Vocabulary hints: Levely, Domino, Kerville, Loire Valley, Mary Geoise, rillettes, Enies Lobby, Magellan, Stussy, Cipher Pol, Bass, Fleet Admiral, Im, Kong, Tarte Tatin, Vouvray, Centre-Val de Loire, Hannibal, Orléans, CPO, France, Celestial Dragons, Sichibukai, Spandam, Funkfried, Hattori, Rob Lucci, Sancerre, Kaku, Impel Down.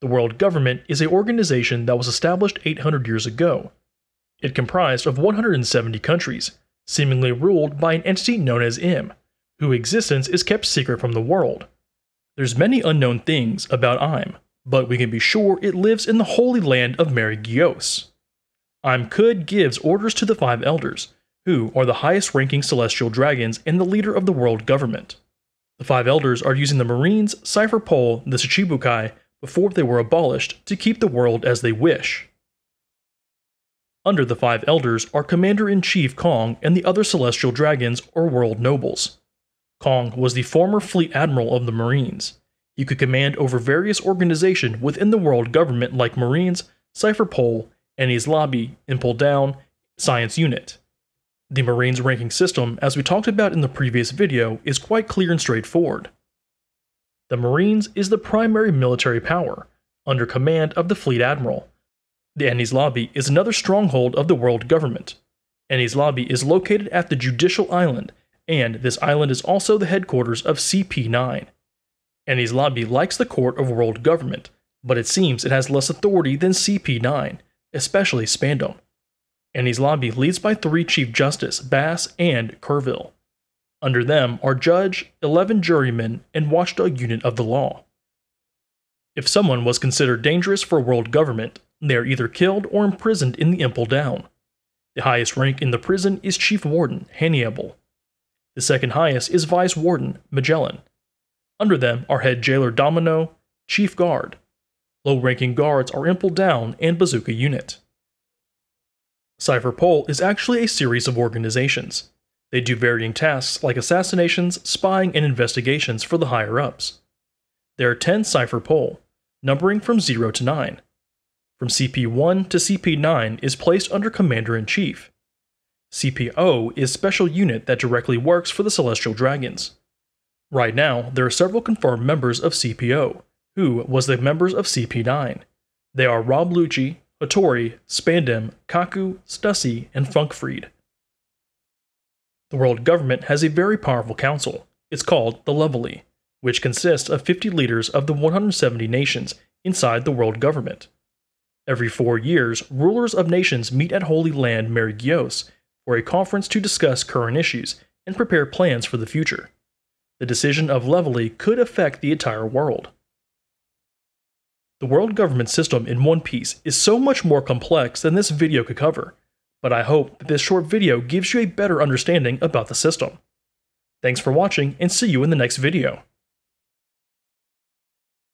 The World Government is an organization that was established 800 years ago. It comprised of 170 countries, seemingly ruled by an entity known as Im, whose existence is kept secret from the world. There's many unknown things about Im, but we can be sure it lives in the holy land of Mary Geoise. Im Khud gives orders to the Five Elders, who are the highest-ranking Celestial Dragons and the leader of the World Government. The Five Elders are using the Marines, Cipher Pol, and the Sichibukai before they were abolished to keep the world as they wish. Under the Five Elders are Commander-in-Chief Kong and the other Celestial Dragons or World Nobles. Kong was the former Fleet Admiral of the Marines. He could command over various organizations within the World Government like Marines, Cipher Pol, Enies Lobby, Impel Down, Science Unit. The Marines ranking system, as we talked about in the previous video, is quite clear and straightforward. The Marines is the primary military power, under command of the Fleet Admiral. The Enies Lobby is another stronghold of the World Government. Enies Lobby is located at the Judicial Island, and this island is also the headquarters of CP9. Enies Lobby likes the court of World Government, but it seems it has less authority than CP9, especially Spandam. Enies Lobby leads by 3 Chief Justice, Bass, and Kerville. Under them are Judge, 11 Jurymen, and Watchdog Unit of the Law. If someone was considered dangerous for World Government, they are either killed or imprisoned in the Impel Down. The highest rank in the prison is Chief Warden, Hannibal. The second highest is Vice Warden, Magellan. Under them are Head Jailer Domino, Chief Guard. Low-ranking guards are Impel Down and Bazooka Unit. Cipher Pol is actually a series of organizations. They do varying tasks like assassinations, spying, and investigations for the higher-ups. There are 10 Cipher Pol, numbering from 0 to 9. From CP1 to CP9 is placed under Commander-in-Chief. CPO is special unit that directly works for the Celestial Dragons. Right now, there are several confirmed members of CPO, who was the members of CP9. They are Rob Lucci, Hattori, Spandam, Kaku, Stussy, and Funkfried. The World Government has a very powerful council. It's called the Levely, which consists of 50 leaders of the 170 nations inside the World Government. Every 4 years, rulers of nations meet at Holy Land Mary Geoise for a conference to discuss current issues and prepare plans for the future. The decision of Levely could affect the entire world. The World Government system in One Piece is so much more complex than this video could cover, but I hope that this short video gives you a better understanding about the system. Thanks for watching, and see you in the next video.